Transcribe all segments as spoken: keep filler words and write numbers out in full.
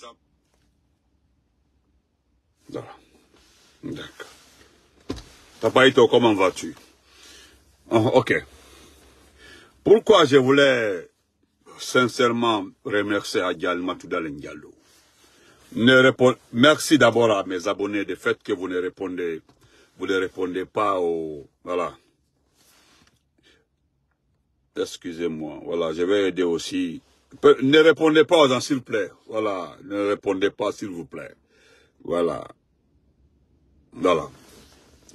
ça. Voilà. D'accord. Papaïto, comment vas-tu? Oh, ok. Pourquoi je voulais sincèrement remercier Adial Matoudal N'Diallo? Ne répond... Merci d'abord à mes abonnés de fait que vous ne répondez, vous ne répondez pas au... Voilà. Excusez-moi. Voilà, je vais aider aussi. Ne répondez pas aux gens, s'il vous plaît. Voilà. Ne répondez pas, s'il vous plaît. Voilà. Voilà.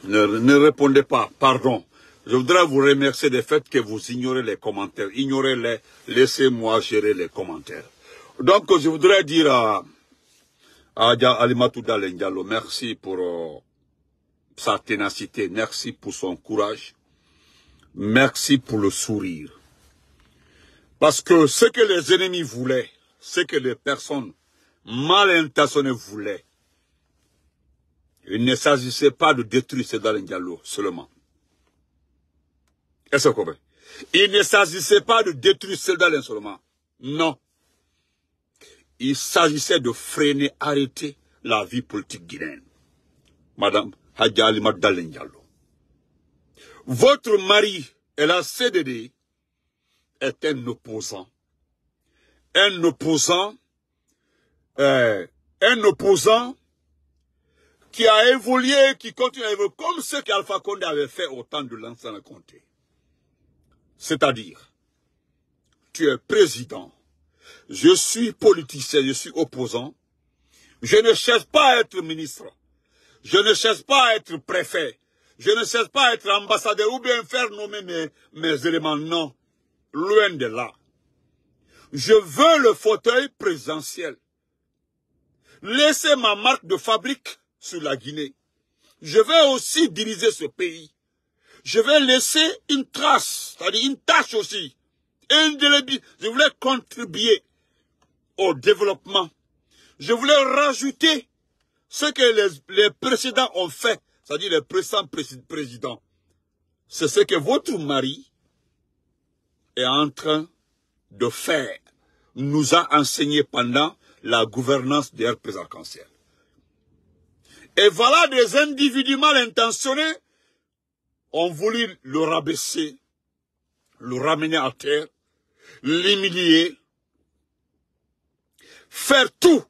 Ne, ne répondez pas. Pardon. Je voudrais vous remercier du fait que vous ignorez les commentaires. Ignorez-les. Laissez-moi gérer les commentaires. Donc, je voudrais dire à... Ali Matoudal N'Diallo, merci pour euh, sa ténacité, merci pour son courage, merci pour le sourire. Parce que ce que les ennemis voulaient, ce que les personnes mal intentionnées voulaient, il ne s'agissait pas de détruire Sédar N'Diallo seulement. Est-ce que il ne s'agissait pas de détruire Sédar N'Diallo seulement. Non. Il s'agissait de freiner, arrêter la vie politique guinéenne. Madame Hadja Ali Matoudal N'Diallo, votre mari, et la C D D, est un opposant. Un opposant, euh, un opposant qui a évolué, qui continue à évoluer, comme ce qu'Alpha Condé avait fait au temps de l'ancien Condé. C'est-à-dire, tu es président. Je suis politicien, je suis opposant. Je ne cherche pas à être ministre. Je ne cherche pas à être préfet. Je ne cherche pas à être ambassadeur ou bien faire nommer mes, mes éléments. Non, loin de là. Je veux le fauteuil présidentiel. Laissez ma marque de fabrique sur la Guinée. Je vais aussi diriger ce pays. Je vais laisser une trace, c'est-à-dire une tâche aussi. Je voulais contribuer au développement. Je voulais rajouter ce que les, les précédents ont fait, c'est-à-dire les précédents présidents. C'est ce que votre mari est en train de faire, nous a enseigné pendant la gouvernance des R P Arc-en-Ciel. Et voilà des individus mal intentionnés ont voulu le rabaisser, le ramener à terre, l'humilier, faire tout.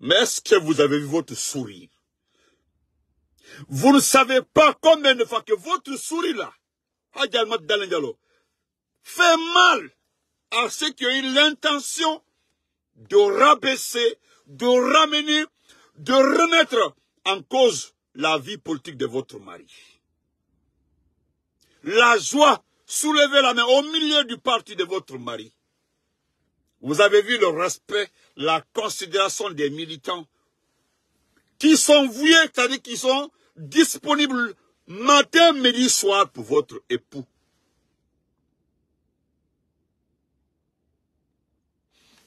Mais est-ce que vous avez vu votre sourire? Vous ne savez pas combien de fois que votre sourire là, Hadja Ali Matoudal N'Diallo, fait mal à ceux qui ont eu l'intention de rabaisser, de ramener, de remettre en cause la vie politique de votre mari. La joie, soulevez la main au milieu du parti de votre mari. Vous avez vu le respect, la considération des militants qui sont voués, c'est-à-dire qui sont disponibles matin, midi, soir pour votre époux.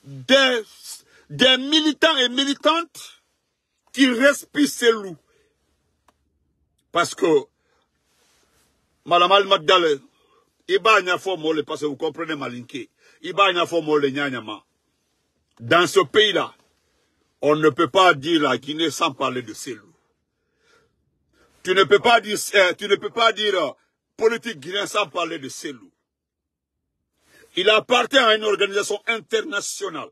Des, des militants et militantes qui respirent ces loups. Parce que Madame Ali Matoudal, parce que vous comprenez Malinké. Dans ce pays-là, on ne peut pas dire la Guinée sans parler de ces loups. Tu ne peux pas dire, tu ne peux pas dire politique guinéenne sans parler de ces loups. Il appartient à une organisation internationale,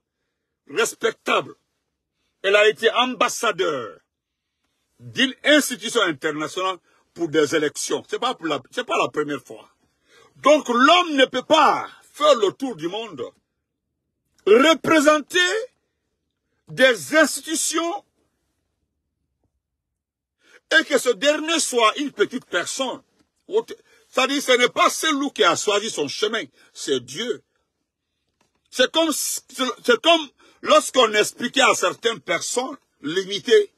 respectable. Elle a été ambassadeur d'une institution internationale pour des élections. Ce n'est pas, pas la première fois. Donc l'homme ne peut pas faire le tour du monde, représenter des institutions et que ce dernier soit une petite personne. C'est-à-dire ce n'est pas celui qui a choisi son chemin, c'est Dieu. C'est comme, comme lorsqu'on expliquait à certaines personnes limitées,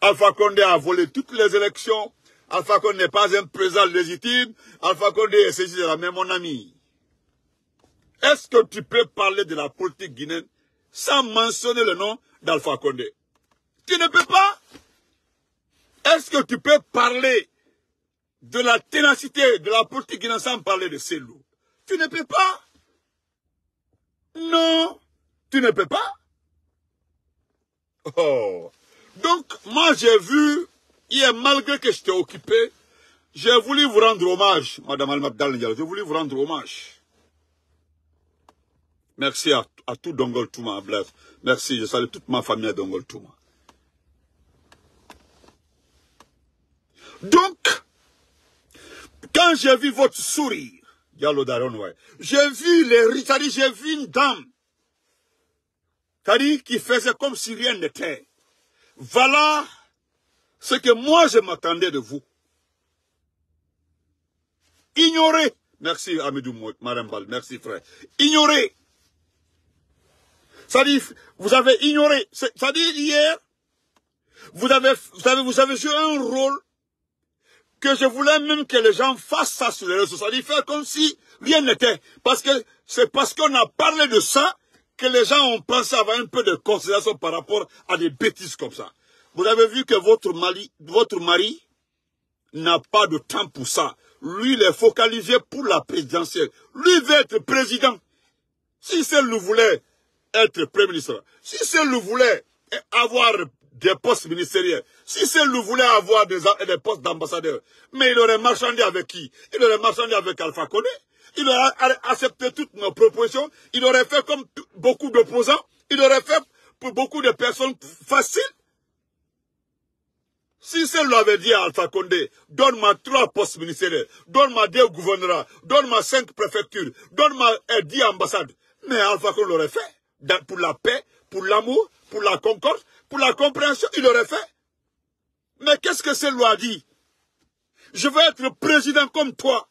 Alpha Condé a volé toutes les élections. Alpha Condé n'est pas un président légitime. Alpha Condé est saisi de la main, mon ami. Est-ce que tu peux parler de la politique guinéenne sans mentionner le nom d'Alpha Condé? Tu ne peux pas. Est-ce que tu peux parler de la ténacité de la politique guinéenne sans parler de ces loups? Tu ne peux pas. Non, tu ne peux pas. Oh. Donc, moi j'ai vu, hier, malgré que j'étais occupé, j'ai voulu vous rendre hommage, Madame Almabdal Ndiaye, j'ai voulu vous rendre hommage. Merci à, à tout Dongol Touma, bref. Merci, je salue toute ma famille à Dongol Touma. Donc, quand j'ai vu votre sourire, Diallo Daron, ouais, j'ai vu les riches, j'ai vu une dame, c'est-à-dire qui faisait comme si rien n'était. Voilà ce que moi je m'attendais de vous. Ignorez. Merci Amidou Marembal, merci frère. Ignorez. C'est-à-dire, vous avez ignoré. C'est-à-dire, hier, vous avez, vous avez, vous avez joué un rôle que je voulais même que les gens fassent ça sur les réseaux. C'est-à-dire, faire comme si rien n'était. Parce que c'est parce qu'on a parlé de ça que les gens ont pensé avoir un peu de considération par rapport à des bêtises comme ça. Vous avez vu que votre mari, votre mari n'a pas de temps pour ça. Lui, il est focalisé pour la présidentielle. Lui veut être président. Si celle le voulait être premier ministre, si celle le voulait avoir des postes ministériels, si celle le voulait avoir des, des postes d'ambassadeur, mais il aurait marchandé avec qui? Il aurait marchandé avec Alpha Condé. Il aurait accepté toutes nos propositions. Il aurait fait comme beaucoup d'opposants. Il aurait fait pour beaucoup de personnes faciles. Si celle l'avait dit à Alpha Condé, donne-moi trois postes ministériels, donne-moi deux gouvernorats, donne-moi cinq préfectures, donne-moi dix ambassades. Mais Alpha Condé l'aurait fait. Pour la paix, pour l'amour, pour la concorde, pour la compréhension, il l'aurait fait. Mais qu'est-ce que celle a dit? Je veux être président comme toi.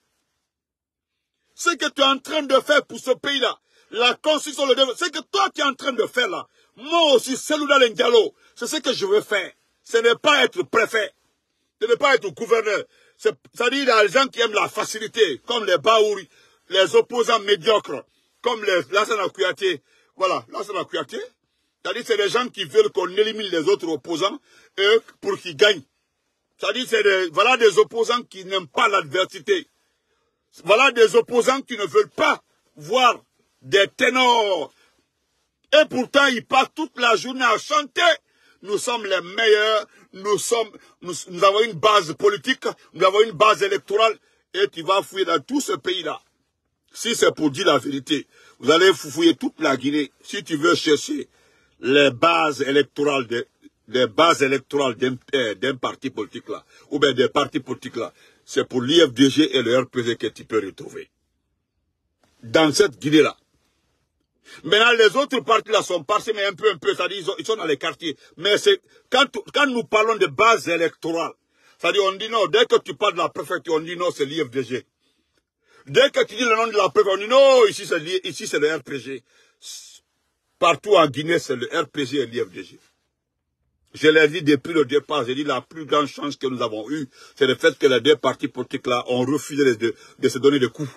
Ce que tu es en train de faire pour ce pays-là, la constitution, le développement, ce que toi tu es en train de faire là, moi aussi, Cellou-Dalein Diallo, c'est ce que je veux faire. Ce n'est pas être préfet, ce n'est pas être gouverneur. C'est-à-dire, il y a des gens qui aiment la facilité, comme les Baouri, les opposants médiocres, comme les Lassana Kouyaté. Voilà, Lassana Kouyaté. C'est-à-dire, c'est des gens qui veulent qu'on élimine les autres opposants eux, pour qu'ils gagnent. C'est-à-dire, c'est des, voilà des opposants qui n'aiment pas l'adversité. Voilà des opposants qui ne veulent pas voir des ténors. Et pourtant, ils passent toute la journée à chanter. Nous sommes les meilleurs, nous sommes, nous, nous avons une base politique, nous avons une base électorale. Et tu vas fouiller dans tout ce pays-là. Si c'est pour dire la vérité, vous allez fouiller toute la Guinée. Si tu veux chercher les bases électorales de, les bases électorales d'un euh, parti politique là, ou bien des partis politiques là, c'est pour l'I F D G et le R P G que tu peux retrouver. Dans cette Guinée-là. Maintenant, les autres partis-là sont passés, mais un peu, un peu, c'est-à-dire, ils, ils sont dans les quartiers. Mais c'est, quand, quand nous parlons de base électorale, c'est-à-dire, on dit non, dès que tu parles de la préfecture, on dit non, c'est l'I F D G. Dès que tu dis le nom de la préfecture, on dit non, ici, c'est, ici, c'est le R P G. Partout en Guinée, c'est le R P G et l'I F D G. Je l'ai dit depuis le départ, j'ai dit la plus grande chance que nous avons eue, c'est le fait que les deux partis politiques là ont refusé de, de se donner des coups.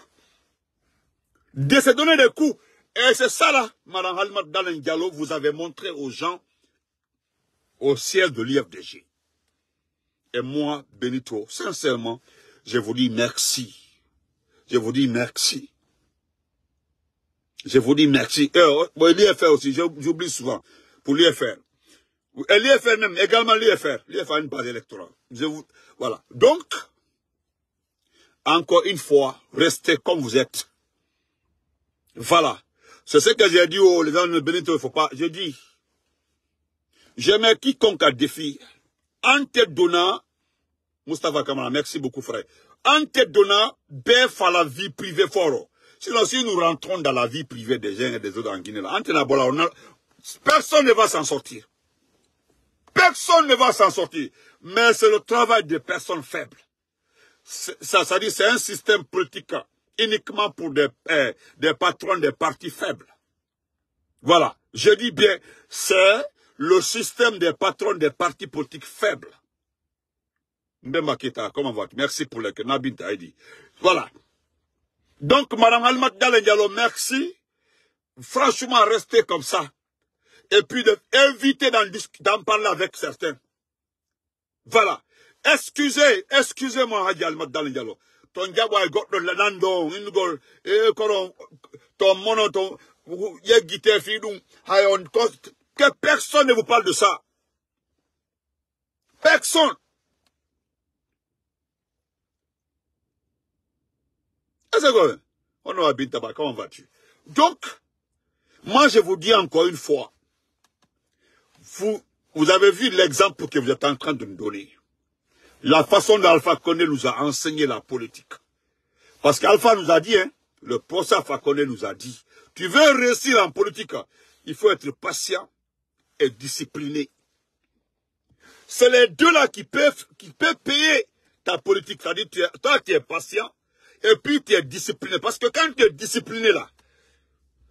De se donner des coups. Et c'est ça là, Madame Almabdal Diallo, vous avez montré aux gens au siège de l'I F D G. Et moi, Benito, sincèrement, je vous dis merci. Je vous dis merci. Je vous dis merci. Et bon, l'I F R aussi, j'oublie souvent, pour l'I F R. Et l'I F R même, également l'I F R. L'I F R a une base électorale. Je vous... Voilà. Donc, encore une fois, restez comme vous êtes. Voilà. C'est ce que j'ai dit aux les gens de Benito, il ne faut pas. J'ai dit, je mets quiconque à défi. En te donnant, Moustapha Kamara, merci beaucoup frère. En te donnant, bef à la vie privée fort. Sinon, si nous rentrons dans la vie privée des gens et des autres en Guinée, là, en te nabola, on a... personne ne va s'en sortir. Personne ne va s'en sortir. Mais c'est le travail des personnes faibles. Ça, ça dit, c'est un système politique uniquement pour des, euh, des patrons des partis faibles. Voilà. Je dis bien, c'est le système des patrons des partis politiques faibles. Mbemba Keita, comment vas-tu? Merci pour le que Nabin a dit. Voilà. Donc, Madame Almabdal Diallo, merci. Franchement, restez comme ça. Et puis d'éviter d'en parler avec certains. Voilà. Excusez, excusez-moi, Hadji Almabdal Diallo. Ton diabo, il y a un peu de l'anandon, il y a un peu de ton monoton, que personne ne vous parle de ça. Personne. On habite là-bas, comment vas-tu? Donc, moi je vous dis encore une fois, vous, vous avez vu l'exemple que vous êtes en train de nous donner. La façon dont Alpha Condé nous a enseigné la politique. Parce qu'Alpha nous a dit, hein, le professeur Alpha Condé nous a dit, tu veux réussir en politique, il faut être patient et discipliné. C'est les deux-là qui peuvent, qui peuvent payer ta politique. C'est-à-dire, toi, tu es patient et puis tu es discipliné. Parce que quand tu es discipliné, là,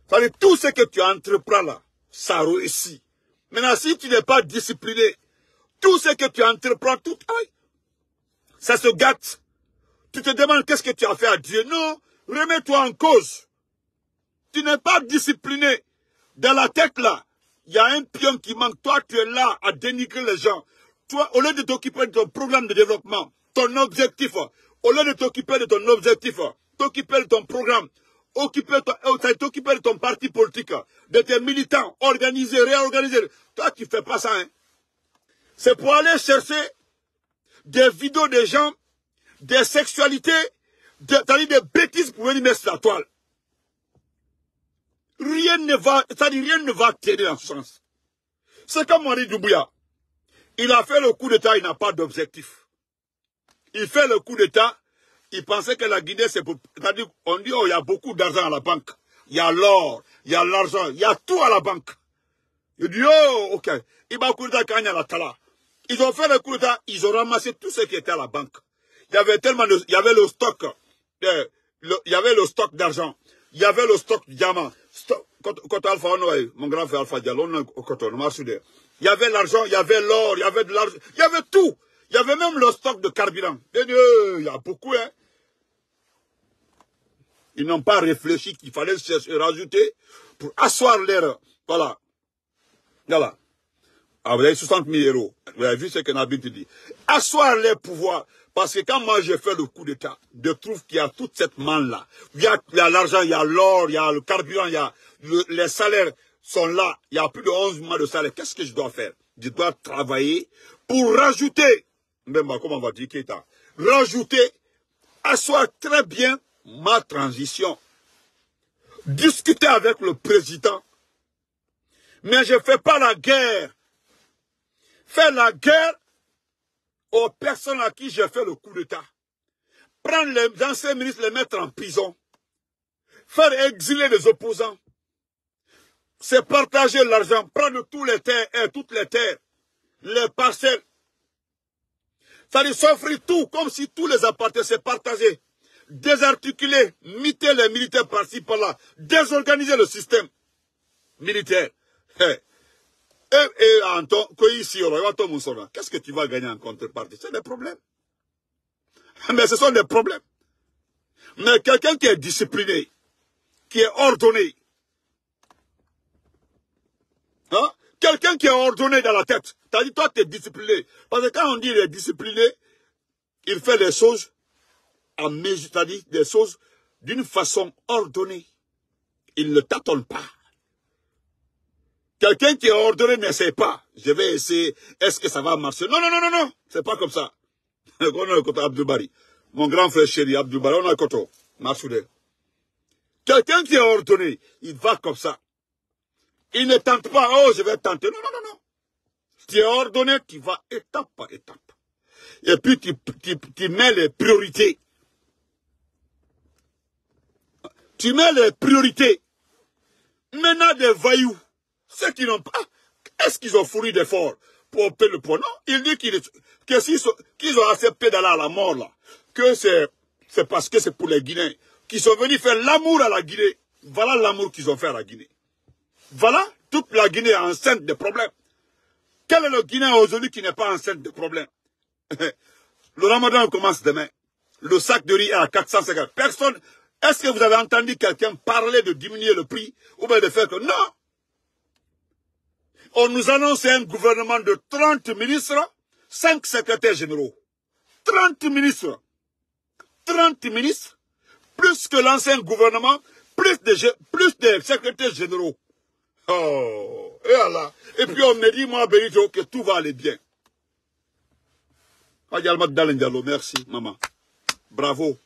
c'est-à-dire, tout ce que tu entreprends, là, ça réussit. Maintenant, si tu n'es pas discipliné, tout ce que tu entreprends, tout, aïe, ça se gâte. Tu te demandes qu'est-ce que tu as fait à Dieu. Non, remets-toi en cause. Tu n'es pas discipliné. Dans la tête, là, il y a un pion qui manque. Toi, tu es là à dénigrer les gens. Toi, au lieu de t'occuper de ton programme de développement, ton objectif, au lieu de t'occuper de ton objectif, t'occuper de ton programme, t'occuper de, de ton parti politique, de tes militants, organiser, réorganiser. Toi, tu ne fais pas ça. Hein. C'est pour aller chercher des vidéos des gens, des sexualités, des, des bêtises pour venir mettre sur la toile. Rien ne va, c'est-à-dire rien ne va tenir en sens. C'est comme Henri Doumbouya. Il a fait le coup d'État, il n'a pas d'objectif. Il fait le coup d'État, il pensait que la Guinée, c'est pour... C'est-à-dire, on dit, oh, il y a beaucoup d'argent à la banque. Il y a l'or, il y a l'argent, il y a tout à la banque. Il dit, oh, ok. Il va coup d'État quand il y a la tala. Ils ont fait le coup d'État, ils ont ramassé tout ce qui était à la banque. Il y avait tellement de... Il y avait le stock de, le, il y avait le stock d'argent. Il y avait le stock de diamants. Quand Alpha, mon grand frère Alpha Diallo, il y avait l'argent, il y avait l'or, il y avait de l'argent, il y avait tout. Il y avait même le stock de carburant. Il y a beaucoup, hein. Ils n'ont pas réfléchi qu'il fallait se rajouter pour asseoir l'air. Voilà. Voilà. Ah, vous avez soixante mille euros. Vous avez vu ce que Nabi dit. Asseoir les pouvoirs. Parce que quand moi j'ai fait le coup d'État, je trouve qu'il y a toute cette manne-là. Il y a l'argent, il y a l'or, il y a le carburant, il y a le, les salaires sont là. Il y a plus de onze mois de salaire. Qu'est-ce que je dois faire? Je dois travailler pour rajouter, même comment on va dire, rajouter, asseoir très bien ma transition. Discuter avec le président. Mais je ne fais pas la guerre. Faire la guerre aux personnes à qui j'ai fait le coup d'État. Prendre les anciens ministres, les mettre en prison. Faire exiler les opposants. C'est partager l'argent, prendre toutes les terres, et toutes les terres, les parcelles. Ça lui s'offrir tout, comme si tous les appartements se partageaient. Désarticuler, miter les militaires par-ci, par-là. Désorganiser le système militaire. Hey. Et Anton, qu'est-ce que tu vas gagner en contrepartie? C'est des problèmes. Mais ce sont des problèmes. Mais quelqu'un qui est discipliné, qui est ordonné, hein? Quelqu'un qui est ordonné dans la tête, t'as dit toi tu es discipliné. Parce que quand on dit il est discipliné, il fait les choses à mesure, c'est-à-dire des choses d'une façon ordonnée. Il ne tâtonne pas. Quelqu'un qui est ordonné n'essaie pas. Je vais essayer. Est-ce que ça va marcher? Non, non, non, non, non. C'est pas comme ça. On a le côté Abdoubari. Mon grand frère chéri, Abdoubari, on a le côté. Marchoudé. Quelqu'un qui est ordonné, il va comme ça. Il ne tente pas. Oh, je vais tenter. Non, non, non, non. Tu es ordonné, tu vas étape par étape. Et puis, tu, tu, tu mets les priorités. Tu mets les priorités. Maintenant, des voyous. Ceux qui n'ont pas, est-ce qu'ils ont fourni d'efforts pour payer le poids? Non, il dit qu'ils qu'ils ont accepté d'aller à la mort, là, que c'est parce que c'est pour les Guinéens, qu'ils sont venus faire l'amour à la Guinée. Voilà l'amour qu'ils ont fait à la Guinée. Voilà, toute la Guinée est enceinte de problèmes. Quel est le Guinéen aujourd'hui qui n'est pas enceinte de problèmes? Le ramadan commence demain. Le sac de riz est à quatre cent cinquante. Personne, est-ce que vous avez entendu quelqu'un parler de diminuer le prix ou bien de faire que non? On nous annonce un gouvernement de trente ministres, cinq secrétaires généraux. trente ministres. trente ministres, plus que l'ancien gouvernement, plus de, plus de secrétaires généraux. Oh, et Allah. Et puis on me dit, moi, Benito, que tout va aller bien. Merci, maman. Bravo.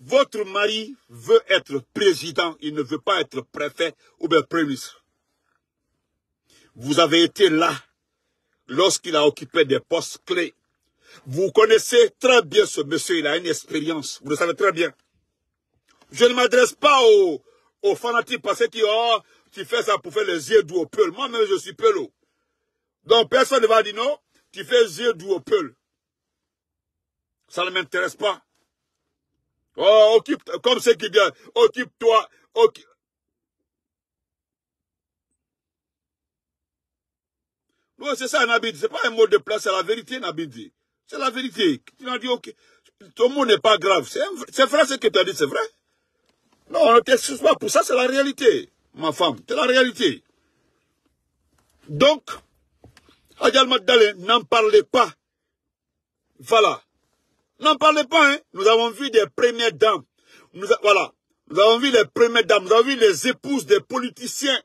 Votre mari veut être président, il ne veut pas être préfet ou bien premier ministre. Vous avez été là lorsqu'il a occupé des postes clés. Vous connaissez très bien ce monsieur, il a une expérience, vous le savez très bien. Je ne m'adresse pas aux, aux fanatiques parce que oh, tu fais ça pour faire les yeux doux au peul. Moi-même, je suis peulot. Donc personne ne va dire non, tu fais les yeux doux au peul. Ça ne m'intéresse pas. Oh, occupe, comme ceux qui disent, occupe-toi, occupe. Oui, c'est ça, Nabidi. C'est pas un mot de place, c'est la vérité, Nabidi. C'est la vérité. Tu as dit, ok, ton mot n'est pas grave. C'est vrai ce que tu as dit, c'est vrai. Non, on ne t'excuse pas pour ça, c'est la réalité, ma femme. C'est la réalité. Donc, Adjal Magdalé, n'en parlez pas. Voilà. N'en parlez pas, hein. Nous avons vu des premières dames. Nous a, voilà. Nous avons vu les premières dames. Nous avons vu les épouses des politiciens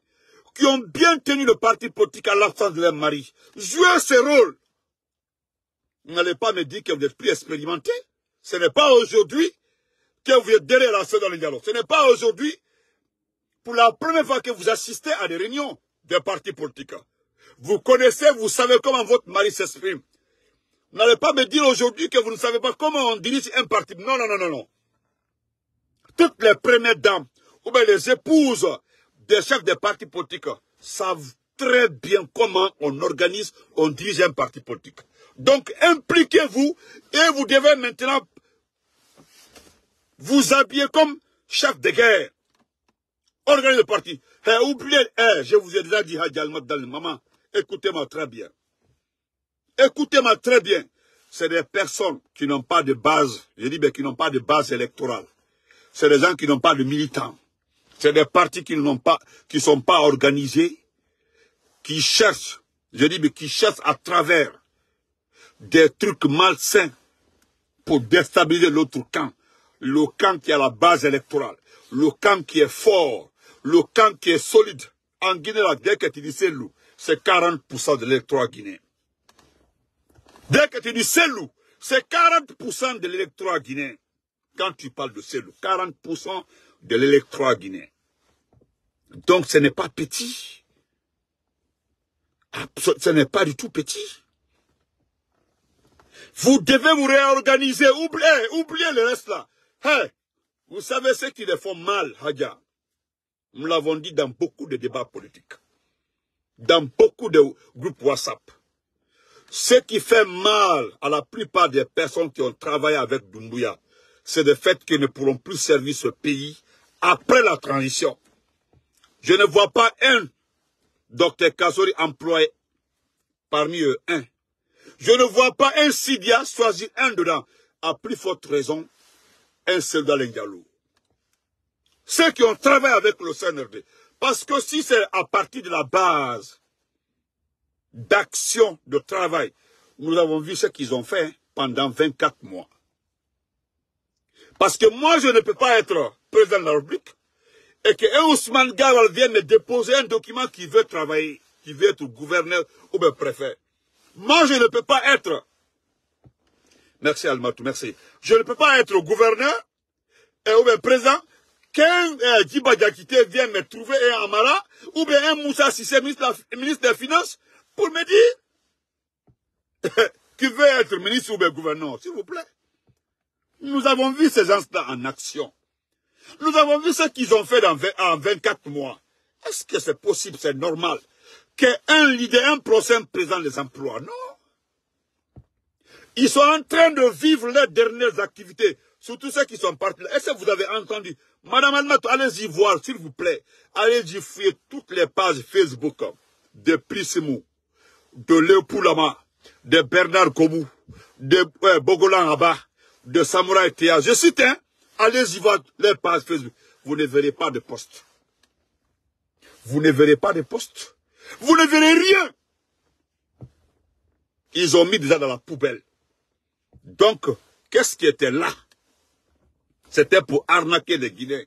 qui ont bien tenu le parti politique à l'absence de leur mari. Jouez ce rôle. Vous n'allez pas me dire que vous êtes plus expérimenté. Ce n'est pas aujourd'hui que vous êtes derrière la soeur dans le dialogue. Ce n'est pas aujourd'hui pour la première fois que vous assistez à des réunions des partis politiques. Vous connaissez, vous savez comment votre mari s'exprime. Vous n'allez pas me dire aujourd'hui que vous ne savez pas comment on dirige un parti. Non, non, non, non, non. Toutes les premières dames, ou bien les épouses des chefs des partis politiques savent très bien comment on organise, on dirige un parti politique. Donc, impliquez-vous et vous devez maintenant vous habiller comme chef de guerre. Organisez le parti. Eh, oubliez, eh, je vous ai déjà dit, Hadjal Magdalé, maman, écoutez-moi très bien. Écoutez-moi très bien, c'est des personnes qui n'ont pas de base, je dis bien qui n'ont pas de base électorale. C'est des gens qui n'ont pas de militants. C'est des partis qui n'ont pas, qui sont pas organisés, qui cherchent, je dis bien qui cherchent à travers des trucs malsains pour déstabiliser l'autre camp. Le camp qui a la base électorale, le camp qui est fort, le camp qui est solide. En Guinée, la guerre que tu dis c'est loup, c'est quarante pour cent de l'électorat guinéen. Dès que tu dis Selou, c'est quarante pour cent de l'électorat guinéen. Quand tu parles de Selou, quarante pour cent de l'électorat guinéen. Donc ce n'est pas petit. Ce n'est pas du tout petit. Vous devez vous réorganiser. Oubliez, oubliez le reste là. Hey, vous savez ce qui les font mal, Hadja. Nous l'avons dit dans beaucoup de débats politiques. Dans beaucoup de groupes WhatsApp. Ce qui fait mal à la plupart des personnes qui ont travaillé avec Doumbouya, c'est le fait qu'ils ne pourront plus servir ce pays après la transition. Je ne vois pas un docteur Kassory employé parmi eux, un. Je ne vois pas un Sidia choisir un dedans. À plus forte raison, un soldat Lengalou. Ceux qui ont travaillé avec le C N R D. Parce que si c'est à partir de la base, d'action, de travail. Nous avons vu ce qu'ils ont fait pendant vingt-quatre mois. Parce que moi, je ne peux pas être président de la République et que Ousmane Gawal vienne me déposer un document qui veut travailler, qui veut être gouverneur ou bien préfet. Moi, je ne peux pas être... Merci Almatou, merci. Je ne peux pas être gouverneur et ou bien président qu'un eh, Djiba Diakité vienne me trouver et Amara ou bien un Moussa Sissé, ministre, ministre des Finances, pour me dire qui veut être ministre ou bien gouverneur, s'il vous plaît. Nous avons vu ces gens-là en action. Nous avons vu ce qu'ils ont fait dans, en vingt-quatre mois. Est-ce que c'est possible, c'est normal, qu'un leader, un prochain président les emploie? Non. Ils sont en train de vivre leurs dernières activités, surtout ceux qui sont partis là. Est-ce que vous avez entendu? Madame Almatou, allez-y voir, s'il vous plaît. Allez-y fouiller toutes les pages Facebook de Prissimou, de Léopoulama, de Bernard Komou, de euh, Bogolan Abba, de Samouraï Théa. Je cite, hein, allez-y voir les pages Facebook. Vous ne verrez pas de poste. Vous ne verrez pas de poste. Vous ne verrez rien. Ils ont mis déjà dans la poubelle. Donc, qu'est-ce qui était là? C'était pour arnaquer les Guinéens.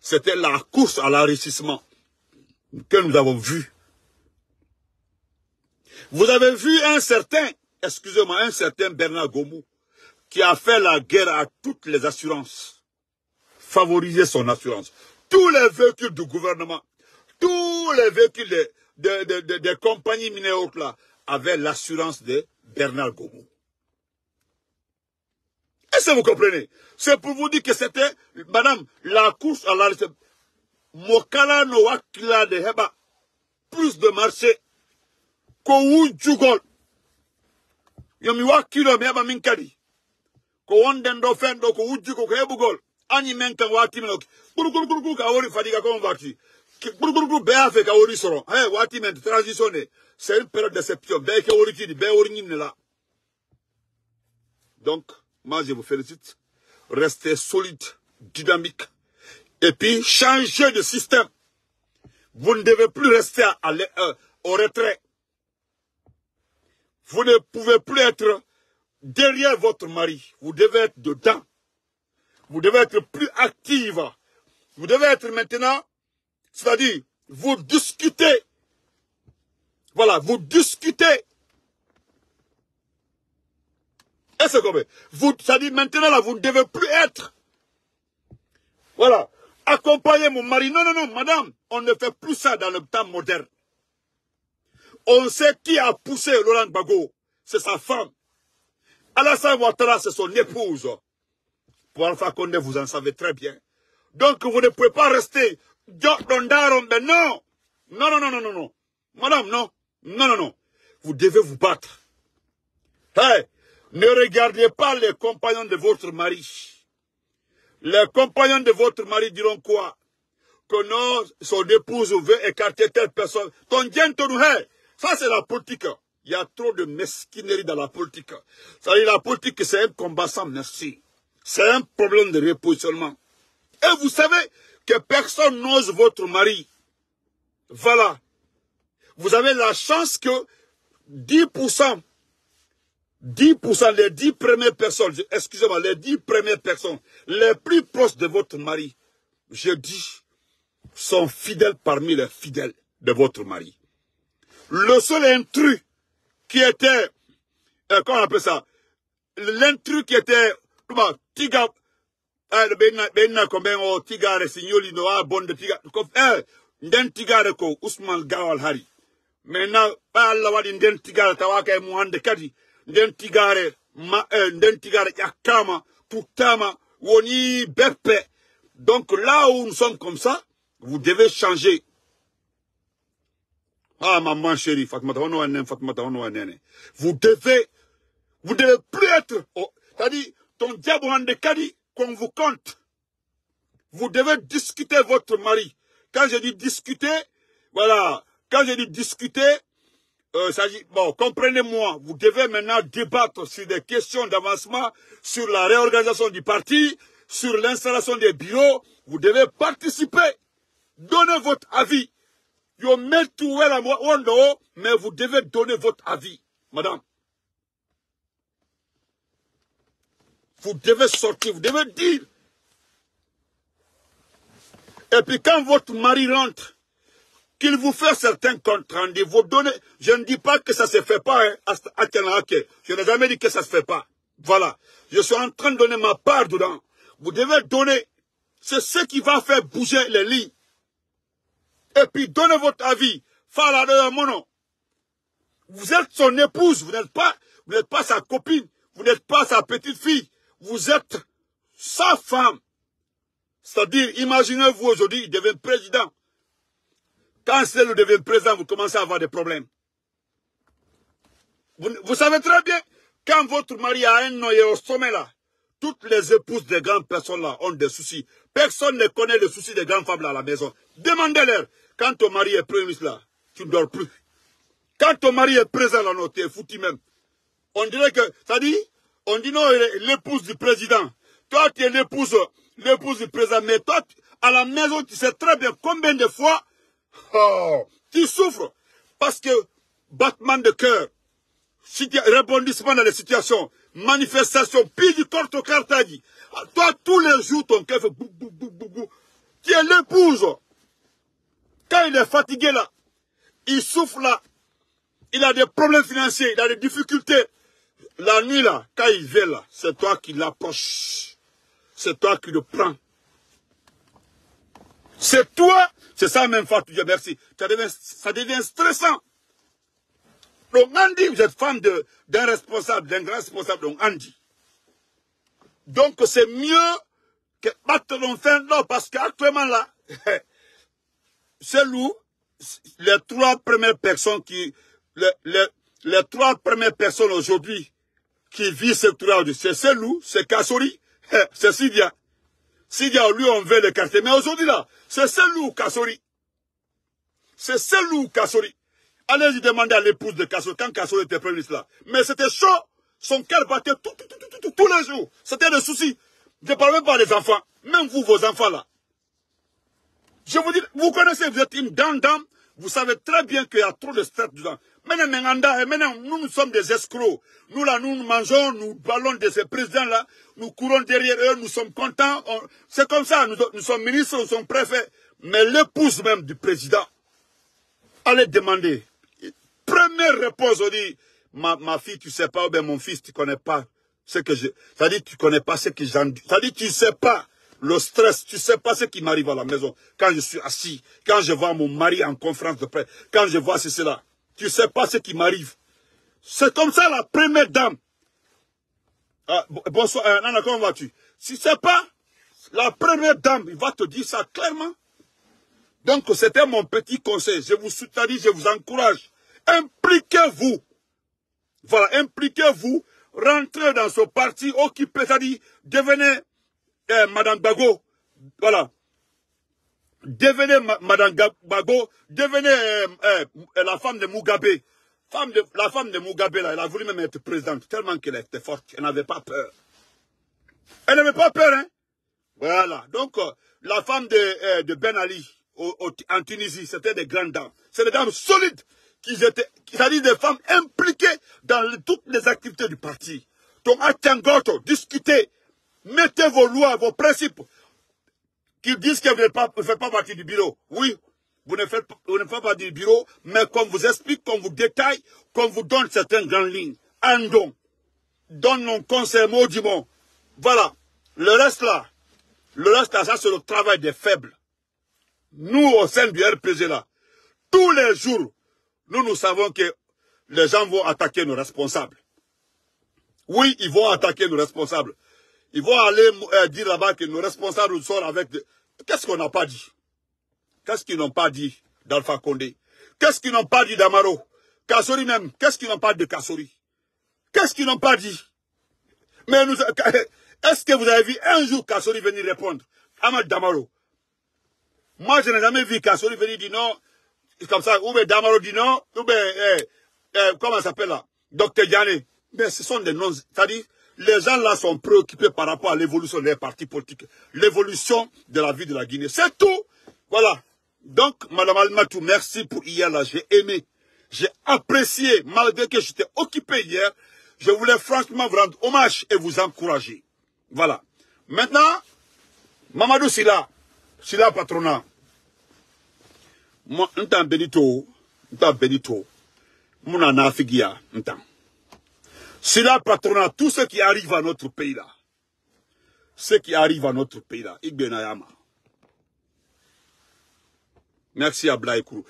C'était la course à l'enrichissement que nous avons vue. Vous avez vu un certain, excusez-moi, un certain Bernard Gommou, qui a fait la guerre à toutes les assurances, favoriser son assurance. Tous les véhicules du gouvernement, tous les véhicules des de, de, de, de compagnies minéraux là, avaient l'assurance de Bernard Gommou. Est-ce que vous comprenez? C'est pour vous dire que c'était, madame, la course à la... Mokala Noakila de Heba, plus de marché, Kowou Djougol. Yomiwa Kilo Meba Minkadi. Kowon Dendo Fendo, Kowou Djougol, Kebugol. Ani Menka Watimok. Kurukurukuruku Kaori Fadiga Konvati. Kurukurukuruku Béafé Kaori Soron. Hey, Watimen, transitionné. C'est une période d'exception. Bé Kaori Kidi, Bé Ori Nimnela. Donc, moi, je vous félicite. Restez solide, dynamique. Et puis, changez de système. Vous ne devez plus rester à, à, euh, au retrait. Vous ne pouvez plus être derrière votre mari. Vous devez être dedans. Vous devez être plus active. Vous devez être maintenant, c'est-à-dire, vous discutez. Voilà, vous discutez. Est-ce que vous, c'est-à-dire maintenant, là, vous ne devez plus être. Voilà. Accompagner mon mari. Non, non, non, madame, on ne fait plus ça dans le temps moderne. On sait qui a poussé Laurent Gbagbo. C'est sa femme. Alassane Ouattara, c'est son épouse. Pour Alpha Condé, vous en savez très bien. Donc, vous ne pouvez pas rester. Non, non, non, non, non, non. Madame, non. Non, non, non. Vous devez vous battre. Hey, ne regardez pas les compagnons de votre mari. Les compagnons de votre mari diront quoi? Que non, son épouse veut écarter telle personne. Ça, c'est la politique. Il y a trop de mesquinerie dans la politique. C'est-à-dire, la politique, c'est un combat sans merci. C'est un problème de repositionnement. Et vous savez que personne n'ose votre mari. Voilà. Vous avez la chance que dix pour cent, dix pour cent, les dix premières personnes, excusez-moi, les dix premières personnes, les plus proches de votre mari, je dis, sont fidèles parmi les fidèles de votre mari. Le seul intrus qui était, euh, comment on appelle ça, l'intrus qui était, comment, Tiga, Benna, combien, oh, Tiga, Signoli, Noah, Bonde, Tiga, Nden Tiga, Reko, Ousmane Gawal Hari. Maintenant, pas la Wadi, Nden Tiga, Tawaka, Mouhande Kadi. Dentigare, ma, euh, dentigare, yakama, tutama, woni, beppe. Donc là où nous sommes comme ça, vous devez changer. Ah, maman chérie, Fatmata, on a un Fatmata, on a un Vous devez, vous devez plus être, oh, c'est-à-dire, ton diable en décadi, qu'on vous compte. Vous devez discuter votre mari. Quand je dis discuter, voilà, quand je dis discuter, Euh, bon, comprenez-moi, vous devez maintenant débattre sur des questions d'avancement, sur la réorganisation du parti, sur l'installation des bureaux. Vous devez participer, donner votre avis. Mais vous devez donner votre avis, madame. Vous devez sortir, vous devez dire. Et puis quand votre mari rentre, qu'il vous fait certains comptes rendus, vous donnez. Je ne dis pas que ça ne se fait pas, hein, à Tenaraké. Je n'ai jamais dit que ça ne se fait pas. Voilà. Je suis en train de donner ma part dedans. Vous devez donner. C'est ce qui va faire bouger les lignes. Et puis, donnez votre avis. Vous êtes son épouse. Vous n'êtes pas, vous n'êtes pas sa copine. Vous n'êtes pas sa petite fille. Vous êtes sa femme. C'est-à-dire, imaginez-vous aujourd'hui, il devient président. Quand celle devient président, vous commencez à avoir des problèmes. Vous, vous savez très bien, quand votre mari a un an et au sommet là, toutes les épouses des grandes personnes là ont des soucis. Personne ne connaît les soucis des grandes femmes là à la maison. Demandez-leur, quand ton mari est premier ministre là, tu ne dors plus. Quand ton mari est présent là, non, tu es foutu même. On dirait que, ça dit, on dit non, l'épouse du président. Toi, tu es l'épouse, l'épouse du président, mais toi, à la maison, tu sais très bien combien de fois. Oh, tu souffres parce que battement de cœur, rebondissement dans les situations, manifestation, pire du corto Carthage. Toi, tous les jours, ton cœur fait bou, bou, bou, bou, bou. Tu es l'épouse. Quand il est fatigué là, il souffre là, il a des problèmes financiers, il a des difficultés. La nuit là, quand il vient là, c'est toi qui l'approche. C'est toi qui le prends. C'est toi, c'est ça même Fatou, Dieu merci. Ça devient, ça devient stressant. Donc on dit, vous êtes femme d'un responsable, d'un grand responsable, donc on dit. Donc c'est mieux que battre l'enfer, non, parce qu'actuellement là, c'est loup, les trois premières personnes qui, les, les, les trois premières personnes aujourd'hui qui vivent ce tour, c'est c'est loup, c'est Kassori, c'est Sidia. Sidia, lui, on veut le quartier. Mais aujourd'hui là, c'est ce loup, Kassori. C'est ce loup, Kassori. Allez-y demander à l'épouse de Kassori, quand Kassori était premier ministre là. Mais c'était chaud, son cœur battait tout, tout, tout, tout, tout, tous les jours. C'était des soucis. Je ne parle même pas des enfants, même vous, vos enfants là. Je vous dis, vous connaissez, vous êtes une dame, dame, vous savez très bien qu'il y a trop de stress dedans. Maintenant, nous, nous sommes des escrocs. Nous, là, nous, nous mangeons, nous ballons de ces présidents-là, nous courons derrière eux, nous sommes contents. On... C'est comme ça, nous, nous sommes ministres, nous sommes préfets. Mais l'épouse même du président, allez demander. Première réponse, on dit, ma, ma fille, tu sais pas, ou bien mon fils, tu connais pas ce que je... Ça dit, tu connais pas ce que j'endure. Ça dit, tu sais pas. Le stress, tu sais pas ce qui m'arrive à la maison. Quand je suis assis, quand je vois mon mari en conférence de presse, quand je vois ceci là, tu sais pas ce qui m'arrive. C'est comme ça la première dame. Ah, bonsoir, euh, Nana, comment vas-tu? Si c'est pas la première dame, il va te dire ça clairement. Donc c'était mon petit conseil. Je vous soutiens, je vous encourage. Impliquez-vous. Voilà, impliquez-vous. Rentrez dans ce parti, occupez, c'est-à-dire devenez Eh, Madame Bago, voilà, devenez ma, Madame Bago, devenez eh, eh, la femme de Mugabe, femme de, la femme de Mugabe, là, elle a voulu même être présidente, tellement qu'elle était forte, elle n'avait pas peur. Elle n'avait pas peur, hein. Voilà, donc euh, la femme de, eh, de Ben Ali, au, au, en Tunisie, c'était des grandes dames, c'est des dames solides, qui étaient, c'est-à-dire des femmes impliquées dans le, toutes les activités du parti. Donc, à Tangoto, discuter. Mettez vos lois, vos principes, qui disent que vous ne faites pas partie du bureau. Oui, vous ne faites, vous ne faites pas partie du bureau, mais qu'on vous explique, qu'on vous détaille, qu'on vous donne certaines grandes lignes. Andons, donnons conseil, mot du monde. Voilà, le reste là, le reste là, ça c'est le travail des faibles. Nous, au sein du R P G là, tous les jours, nous, nous savons que les gens vont attaquer nos responsables. Oui, ils vont attaquer nos responsables. Ils vont aller euh, dire là-bas que nos responsables sortent avec... De... Qu'est-ce qu'on n'a pas dit? Qu'est-ce qu'ils n'ont pas dit d'Alpha Condé? Qu'est-ce qu'ils n'ont pas dit d'Amaro? Kassori même, qu'est-ce qu'ils n'ont pas dit de Kassori? Qu'est-ce qu'ils n'ont pas dit? Mais nous... Est-ce que vous avez vu un jour Kassori venir répondre? Ahmed Damaro. Moi, je n'ai jamais vu Kassori venir dire non. Comme ça, ou bien Damaro dit non, ou bien... Eh, eh, comment ça s'appelle là? Docteur Diané. Mais ce sont des noms... C'est-à-dire... Les gens là sont préoccupés par rapport à l'évolution des partis politiques, l'évolution de la vie de la Guinée. C'est tout. Voilà. Donc, Madame Almatou, merci pour hier là. J'ai aimé. J'ai apprécié, malgré que j'étais occupé hier. Je voulais franchement vous rendre hommage et vous encourager. Voilà. Maintenant, Mamadou Sila, Sila Patrona. Moi, n'tan benito, n'tan benito. Mon anafigia, n'tan. C'est là, patronat, tout ce qui arrive à notre pays là. Ce qui arrive à notre pays là. Igbenayama. Merci à Blaïkourou.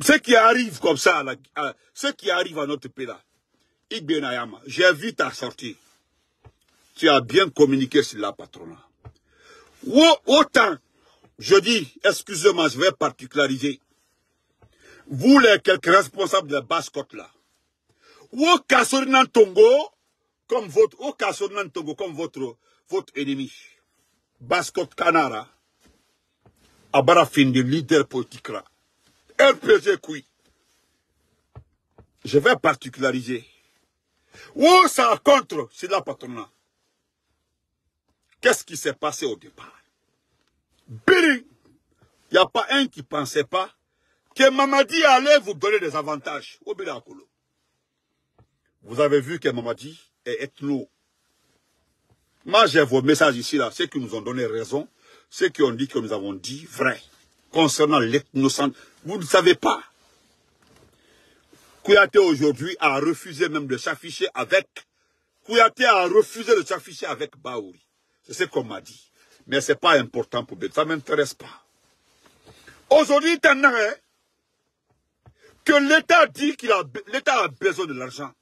Ce qui arrive comme ça, à la, à, ce qui arrive à notre pays là. Igbenayama. J'invite à sortir. Tu as bien communiqué sur la patronat. Ou, autant, je dis, excusez-moi, je vais particulariser. Vous, les quelques responsables de la basse-côte là. Ou Kassori Nantongo comme votre, ou Kassori Nantongo comme votre, votre ennemi. Basse-Côte Canara, Abarafin, le leader politique là. R P G Koui. Je vais particulariser. Ou ça contre, c'est la patronat. Qu'est-ce qui s'est passé au départ? Bering, il n'y a pas un qui ne pensait pas que Mamadi allait vous donner des avantages. Au Birakolo. Vous avez vu que Mamadi et être lourd. Moi, j'ai vos messages ici, là, ceux qui nous ont donné raison, ceux qui ont dit que nous avons dit vrai, concernant l'ethnocentrisme. Vous ne savez pas. Kouyaté aujourd'hui a refusé même de s'afficher avec, Kouyaté a refusé de s'afficher avec Bahouri. C'est ce qu'on m'a dit. Mais ce n'est pas important pour moi, ça ne m'intéresse pas. Aujourd'hui, t'en as que l'État dit qu'il a, l'État a besoin de l'argent.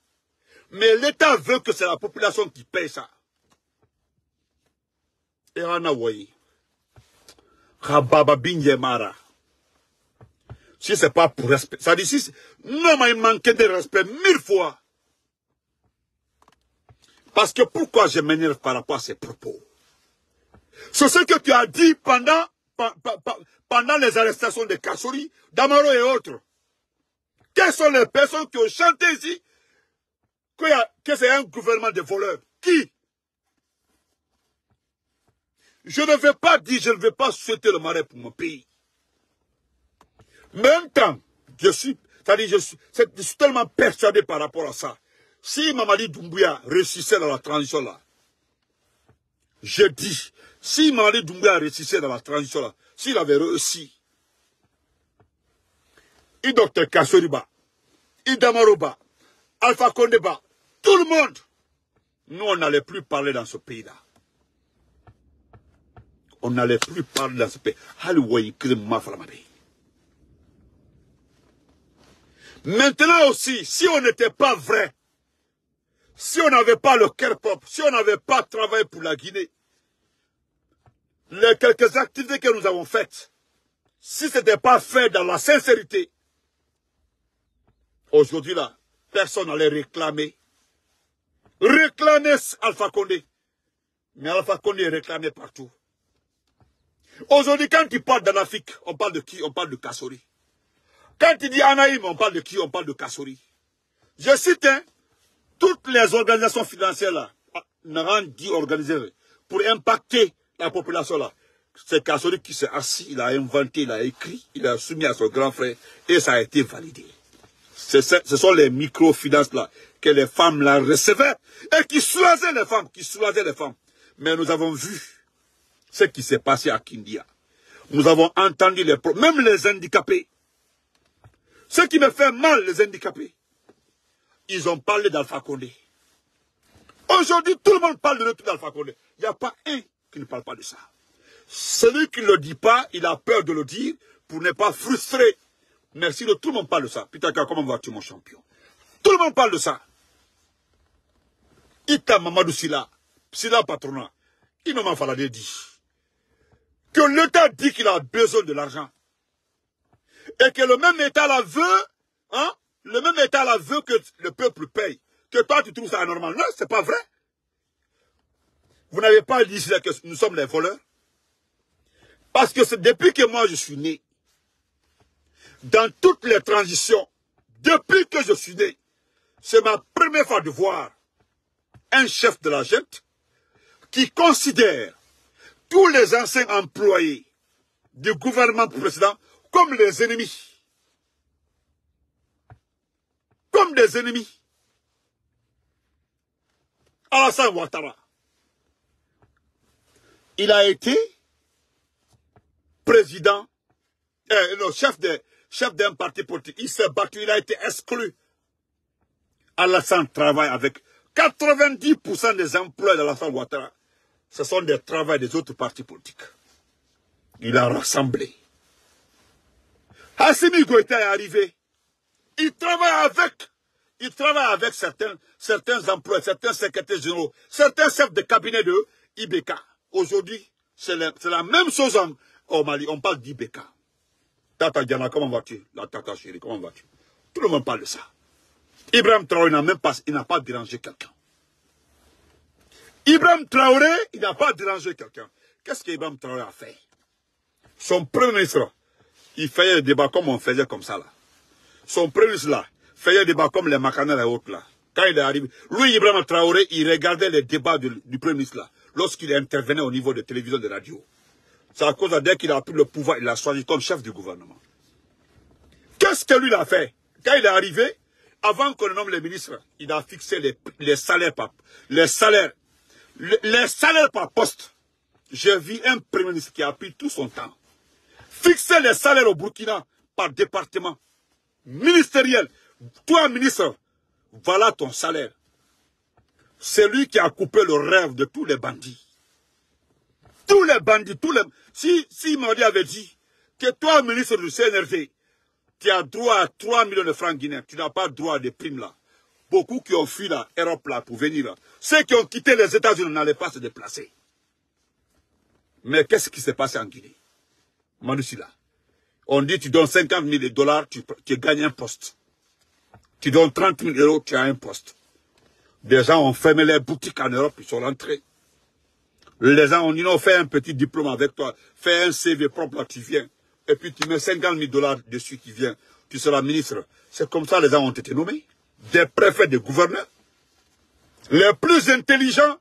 Mais l'État veut que c'est la population qui paye ça. Et Anawai, Rababa Binyemara. Si c'est pas pour respect, ça dit si non, mais il manquait de respect mille fois. Parce que pourquoi je m'énerve par rapport à ces propos? C'est ce que tu as dit pendant, pendant les arrestations de Kassouri, d'Amaro et autres. Quelles sont les personnes qui ont chanté ici que, que c'est un gouvernement de voleurs? Qui? Je ne veux pas dire, je ne veux pas souhaiter le malheur pour mon pays. Même temps, je suis, c'est-à-dire, je suis, je suis tellement persuadé par rapport à ça. Si Mamadi Doumbouya réussissait dans la transition là, je dis, si Mamadi Doumbouya réussissait dans la transition là, s'il avait réussi, il docteur Kassouri ba, il Damaro ba, Alpha Condé ba, tout le monde, nous on n'allait plus parler dans ce pays là. On n'allait plus parler dans ce pays. Maintenant aussi, si on n'était pas vrai, si on n'avait pas le cœur propre, si on n'avait pas travaillé pour la Guinée, les quelques activités que nous avons faites, si ce n'était pas fait dans la sincérité, aujourd'hui là, personne n'allait réclamer. Réclamer Alpha Condé. Mais Alpha Condé est réclamé partout. Aujourd'hui, quand il parle d'Anafik, on parle de qui? On parle de Kassouri. Quand il dit Anaïm, on parle de qui? On parle de Kassouri. Je cite, hein, toutes les organisations financières là, n'auront dit organisées pour impacter la population là. C'est Kassouri qui s'est assis, il a inventé, il a écrit, il a soumis à son grand frère et ça a été validé. Ce sont les microfinances là que les femmes là recevaient et qui soulageaient les femmes, qui soulageaient les femmes. Mais nous avons vu ce qui s'est passé à Kindia. Nous avons entendu les problèmes, même les handicapés. Ce qui me fait mal, les handicapés, ils ont parlé d'Alpha Condé. Aujourd'hui, tout le monde parle de retour d'Alpha Condé. Il n'y a pas un qui ne parle pas de ça. Celui qui ne le dit pas, il a peur de le dire pour ne pas frustrer. Merci, tout le monde parle de ça. Putain, comment vas-tu, mon champion? Tout le monde parle de ça. Ita Mamadou Sila, Sila patronat, il ne m'a fallu pas dire. Que l'État dit qu'il a besoin de l'argent. Et que le même État la veut, hein, le même État la veut que le peuple paye. Que toi tu trouves ça anormal. Non, c'est pas vrai. Vous n'avez pas dit que nous sommes les voleurs. Parce que depuis que moi je suis né, dans toutes les transitions, depuis que je suis né, c'est ma première fois de voir un chef de la junte qui considère tous les anciens employés du gouvernement précédent comme les ennemis. Comme des ennemis. Alassane Ouattara. Il a été président, euh, non, chef d'un chef d'un parti politique. Il s'est battu, il a été exclu. Alassane travaille avec quatre-vingt-dix pour cent des employés d'Alassane Ouattara. Ce sont des travaux des autres partis politiques. Il a rassemblé. Assimi Goïta est arrivé. Il travaille avec, il travaille avec certains, certains emplois, certains secrétaires généraux, certains chefs de cabinet de Ibeka. Aujourd'hui, c'est la, la même chose en, au Mali. On parle d'Ibeka. Tata Diana, comment vas-tu? La Tata chérie, comment vas-tu? Tout le monde parle de ça. Ibrahim Traoré n'a même pas, il n'a pas dérangé quelqu'un. Ibrahim Traoré, il n'a pas dérangé quelqu'un. Qu'est-ce qu'Ibrahim Traoré a fait? Son premier ministre, il faisait des débats comme on faisait comme ça là. Son premier ministre là, faisait des débats comme les Macanais et autres là. Quand il est arrivé, lui Ibrahim Traoré, il regardait les débats du, du premier ministre là, lorsqu'il intervenait au niveau de télévision, de radio. C'est à cause de dès qu'il a pris le pouvoir, il l'a choisi comme chef du gouvernement. Qu'est-ce que lui il a fait? Quand il est arrivé, Avant qu'on nomme les ministres, il a fixé les, les salaires par les salaires, les, les salaires par poste. J'ai vu un premier ministre qui a pris tout son temps. Fixer les salaires au Burkina par département ministériel. Toi, ministre, voilà ton salaire. C'est lui qui a coupé le rêve de tous les bandits. Tous les bandits, tous les... Si, si Maudy avait dit que toi, ministre du C N R D, tu as droit à trois millions de francs guinéens, tu n'as pas droit à des primes là. Beaucoup qui ont fui là, Europe là, pour venir là. Ceux qui ont quitté les États-Unis n'allaient pas se déplacer. Mais qu'est-ce qui s'est passé en Guinée? Manoussila, on dit tu donnes cinquante mille dollars, tu, tu gagnes un poste. Tu donnes trente mille euros, tu as un poste. Des gens ont fermé les boutiques en Europe, ils sont rentrés. Les gens ont dit non, fais un petit diplôme avec toi, fais un C V propre là, tu viens. Et puis tu mets cinquante mille dollars dessus qui vient, tu seras ministre. C'est comme ça les gens ont été nommés. Des préfets, des gouverneurs. Les plus intelligents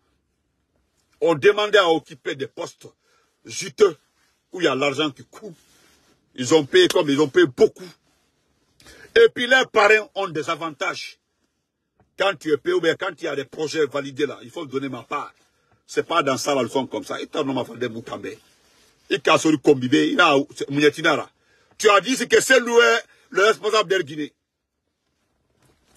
ont demandé à occuper des postes juteux où il y a l'argent qui coule. Ils ont payé comme ils ont payé beaucoup. Et puis leurs parrains ont des avantages. Quand tu es payé ou bien quand il y a des projets validés là, il faut donner ma part. C'est pas dans ça la leçon comme ça. Et t'as nommé Fandé Moukambe. Tu as dit que c'est lui le responsable d'Air Guinée.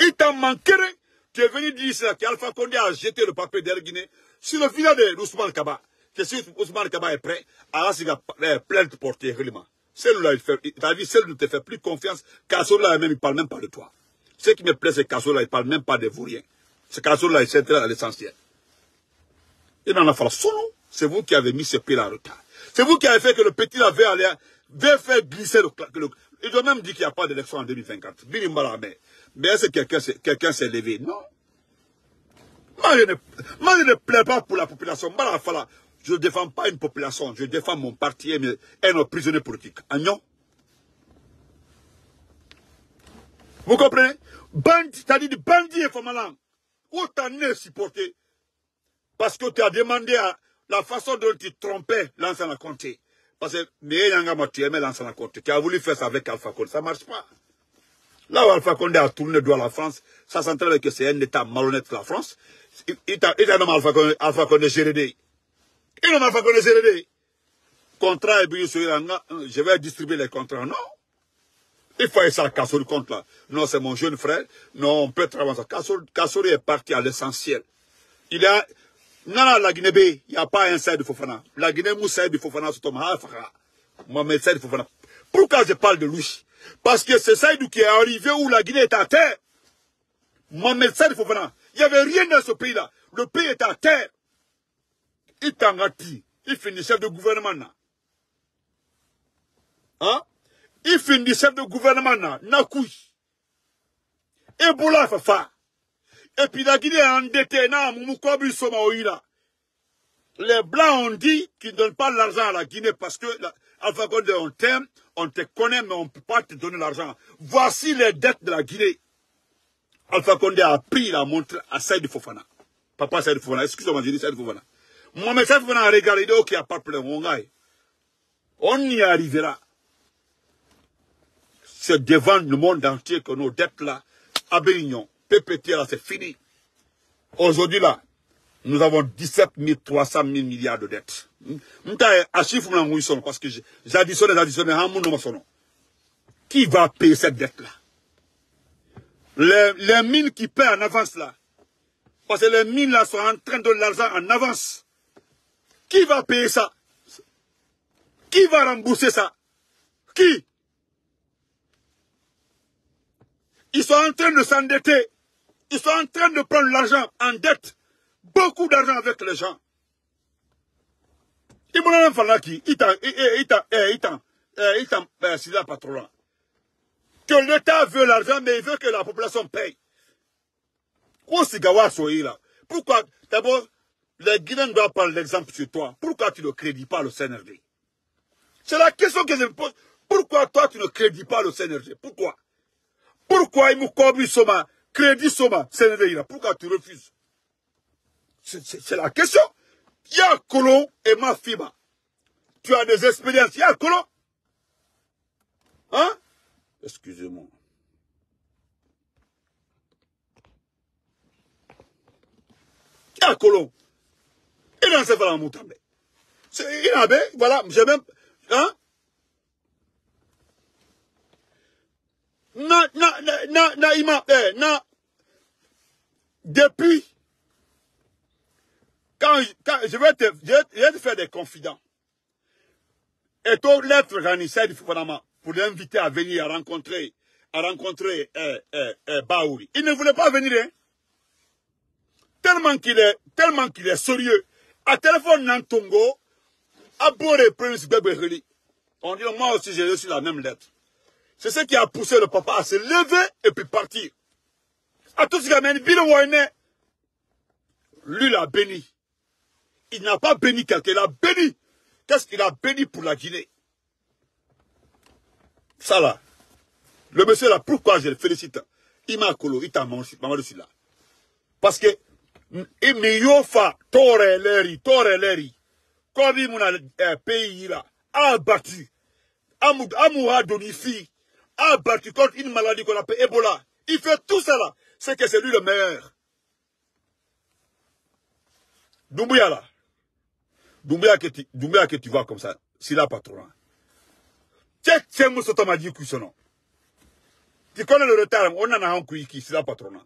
Il t'en manquerait. Tu es venu dire ça, qu'Alpha Condé a jeté le papier d'Air Guinée sur le final de Ousmane Kaba. Que si Ousmane Kaba est prêt, alors il a plainte portée réellement. Celui-là, ta vie, celle ne te fait plus confiance. Kassola, même, il ne parle même pas de toi. Ce qui me plaît, c'est Kassola, il ne parle même pas de vous rien. Ce Kassola, il s'intéresse à l'essentiel. Il en a fallu son nom. C'est vous qui avez mis ce pays en retard. C'est vous qui avez fait que le petit là veut aller, veut faire glisser le... le ils ont même dit qu'il n'y a pas d'élection en deux mille vingt-quatre. Birimbala, mais, mais est-ce que quelqu'un s'est quelqu'un s'est levé? Non. Moi, je ne, moi, je ne plains pas pour la population. Je ne défends pas une population. Je défends mon parti et, mes, et nos prisonniers politiques. Agnon. Vous comprenez? Bandit, c'est-à-dire du bandit et Famalang. Où t'en es supporté? Parce que tu as demandé à... La façon dont tu trompais Lansana Conté. Parce que Neyangama, tu aimais Lansana Conté. Tu as voulu faire ça avec Alpha Condé. Ça ne marche pas. Là où Alpha Condé a tourné le doigt à la France, ça s'entend que c'est un État malhonnête de la France. Il t'a nommé Alpha Condé G R D. Il nomme Alpha Condé G R D. Contrat et puis je vais distribuer les contrats. Non. Il faut ça Kassouri le compte là. Non, c'est mon jeune frère. Non, on peut travailler ça. Kassouri est parti à l'essentiel. Il a... Non, non, la Guinée B, il n'y a pas un Saïd Fofana. La Guinée Mou Saïd Fofana, c'est Thomas Afra. Mohamed Saïd Fofana. Pourquoi je parle de lui? Parce que c'est Saïd qui est arrivé où la Guinée est à terre. Mohamed Saïd Fofana. Il n'y avait rien dans ce pays-là. Le pays est à terre. Il t'en a dit. Il finit chef de gouvernement. Là. Hein? Il finit chef de gouvernement. Là. Nakoui. Ebola Fafa. Et puis la Guinée est endettée. Les Blancs ont dit qu'ils ne donnent pas l'argent à la Guinée parce que Alpha Condé, on t'aime, on te connaît, mais on ne peut pas te donner l'argent. Voici les dettes de la Guinée. Alpha Condé a pris la montre à Saïd Fofana. Papa Saïd Fofana, excusez-moi, j'ai dit Saïd Fofana. Mohamed Saïd Fofana a regardé, il dit, ok, à part plein, on gagne. On y arrivera. C'est devant le monde entier que nos dettes là, à Béignon. P P T là, c'est fini. Aujourd'hui là, nous avons dix-sept mille trois cent mille milliards de dettes. Parce que j'additionne, j'additionne, qui va payer cette dette là? Les, les mines qui paient en avance là, parce que les mines là sont en train de donner l'argent en avance. Qui va payer ça? Qui va rembourser ça? Qui? Ils sont en train de s'endetter. Ils sont en train de prendre l'argent en dette. Beaucoup d'argent avec les gens. Ils m'ont dit, Falaki, ils t'ont, ils t'ont, ils t'ont, ils t'ont, c'est la patronne. Que l'État veut l'argent, mais il veut que la population paye. Pourquoi, d'abord, les Guinéens doivent prendre l'exemple sur toi. Pourquoi tu ne crédites pas le C N R D? C'est la question que je me pose. Pourquoi toi, tu ne crédites pas le C N R D? Pourquoi? Pourquoi il me cobie Soma, crédit Soma, C N R D? Pourquoi tu refuses? C'est la question. Il y a Colon et Mafiba. Tu as des expériences. Il y a Colon. Hein? Excusez-moi. ya kolo. Ina se fala mutambe. C'est ina be, voilà, j'ai même hein na na na na ima eh na depuis quand, quand je vais te je, je vais te faire des confidents. Et ton lettre j'anissais du gouvernement pour l'inviter à venir à rencontrer à rencontrer eh, eh, eh, Bahouri. Il ne voulait pas venir, hein? Tellement qu'il est, tellement qu'il est sérieux. À téléphone Nantongo, à Boré Prince Beberly. On dit, moi aussi j'ai reçu la même lettre. C'est ce qui a poussé le papa à se lever et puis partir. À tous les gamins, Bill Warner, lui l'a béni. Il n'a pas béni quelqu'un, il a béni. Qu'est-ce qu'il a béni pour la Guinée? Ça là. Le monsieur là, pourquoi je le félicite? Il m'a coloré, il t'a mangé, là. Parce que, il m'a fait torre l'eri, torre l'eri. Comme il mon pays là, a battu. Amoura donifi, a battu contre une maladie qu'on appelle Ebola. Il fait tout ça là. C'est que c'est lui le meilleur. Doumbouya là. Doumbouya que tu, Doumbouya que tu vois comme ça. C'est là patron. Check, c'est mon sotomadi Kusono. Tu connais le retard, on en a un qui c'est la patronat.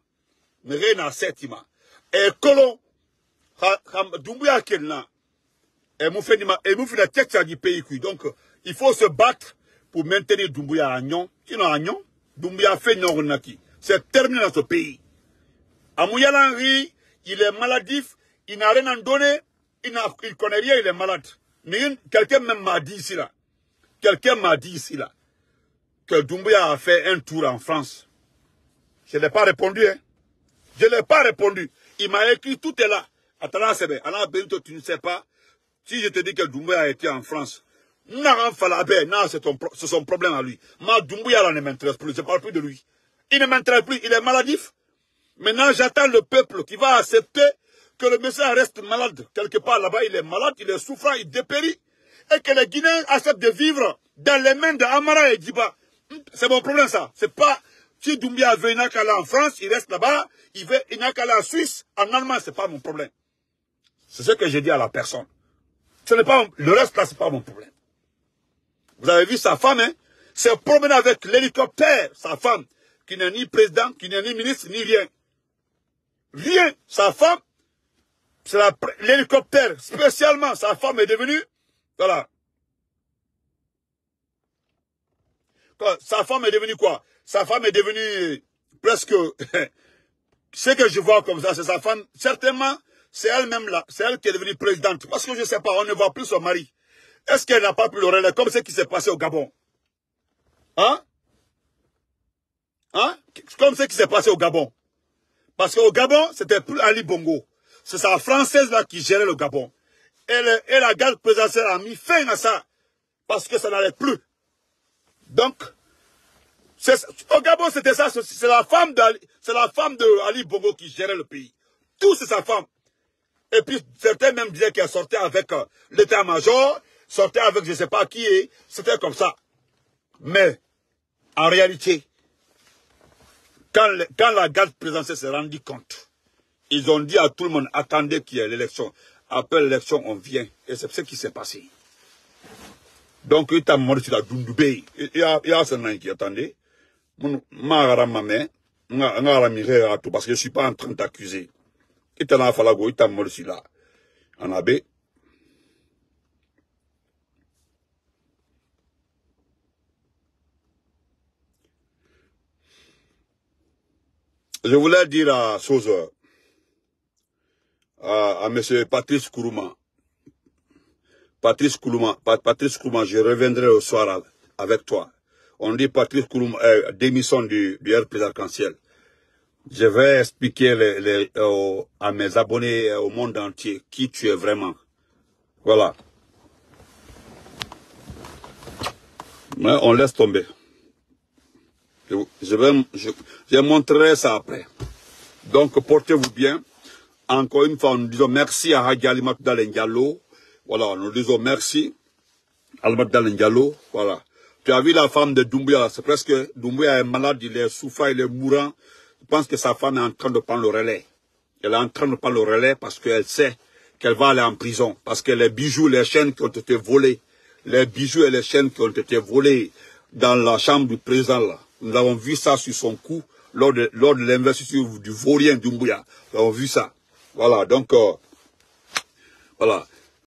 Mais rien à septima. Et colon, Doumbouya Kenna, et Moufenima, et Moufina Tchèque du pays. Donc, il faut se battre pour maintenir Doumbouya à Nyon. Qui n'a à Nyon? Doumbouya fait Nyon Renaki. C'est terminé dans ce pays. Amouyal Henry, il est maladif, il n'a rien à donner, il ne connaît rien, il est malade. Mais quelqu'un même m'a dit ici là. Quelqu'un m'a dit ici là. Que Doumbouya a fait un tour en France. Je ne l'ai pas répondu, hein. Je ne l'ai pas répondu. Il m'a écrit, tout est là. Attends, c'est bien. Alors, tu ne sais pas. Si je te dis que Doumbouya a été en France, non, c'est c'est son problème à lui. Moi, Doumbouya, là, ne m'intéresse plus. Je ne parle plus de lui. Il ne m'intéresse plus. Il est maladif. Maintenant, j'attends le peuple qui va accepter que le monsieur reste malade. Quelque part là-bas, il est malade, il est souffrant, il dépérit. Et que les Guinéens acceptent de vivre dans les mains de Amara et Djiba. C'est mon problème, ça. C'est pas, si Doumbouya veut Inakala en France, il reste là-bas, il veut Inakala en Suisse, en Allemagne, c'est pas mon problème. C'est ce que j'ai dit à la personne. Ce n'est pas, le reste là, c'est pas mon problème. Vous avez vu sa femme, hein? S'est promenée avec l'hélicoptère, sa femme, qui n'est ni président, qui n'est ni ministre, ni rien. Rien. Sa femme, c'est l'hélicoptère, spécialement, sa femme est devenue, voilà. Sa femme est devenue quoi? Sa femme est devenue presque... Ce que je vois comme ça, c'est sa femme. Certainement, c'est elle-même là. C'est elle qui est devenue présidente. Parce que je ne sais pas, on ne voit plus son mari. Est-ce qu'elle n'a pas pris le relais comme ce qui s'est passé au Gabon? Hein? Hein? Comme ce qui s'est passé au Gabon. Parce qu'au Gabon, c'était plus Ali Bongo. C'est sa française là qui gérait le Gabon. Et, le, et la garde présidentielle a mis fin à ça. Parce que ça n'allait plus. Donc, au Gabon, c'était ça, c'est la femme d'Ali Bongo qui gérait le pays. Tout, c'est sa femme. Et puis, certains même disaient qu'elle sortait avec euh, l'état-major, sortait avec je ne sais pas qui, et c'était comme ça. Mais, en réalité, quand, le, quand la garde présidentielle s'est rendue compte, ils ont dit à tout le monde, attendez qu'il y ait l'élection. Après l'élection, on vient. Et c'est ce qui s'est passé. Donc, il t'a demandé sur la Dundoubé. Il y a, il y a ce nom qui attendait. Mara Mamé, Mara Mire à tout, parce que je suis pas en train d'accuser. Il t'a demandé Falago, il t'a demandé sur là. En abbé. Je voulais dire à Chose, à, à monsieur Patrice Kourouma. Patrice Kourouma, Patrice Kourouma, je reviendrai au soir avec toi. On dit Patrice Kourouma, euh, démission du, du R P Arc-en-Ciel. Je vais expliquer les, les, euh, à mes abonnés et au monde entier qui tu es vraiment. Voilà. Mais on laisse tomber. Je, je vais, je, je montrerai ça après. Donc, portez-vous bien. Encore une fois, nous disons merci à Hadji Alimatu Dale Diallo. Voilà, nous disons merci. Alimatu Dale Diallo, voilà. Tu as vu la femme de Doumbouya, c'est presque... Doumbouya est malade, il est souffrant, il est mourant. Je pense que sa femme est en train de prendre le relais. Elle est en train de prendre le relais parce qu'elle sait qu'elle va aller en prison. Parce que les bijoux, les chaînes qui ont été volées, les bijoux et les chaînes qui ont été volées dans la chambre du président, là. Nous avons vu ça sur son cou lors de, lors de l'investiture du vaurien Doumbouya. Nous avons vu ça. Voilà, donc, euh, voilà.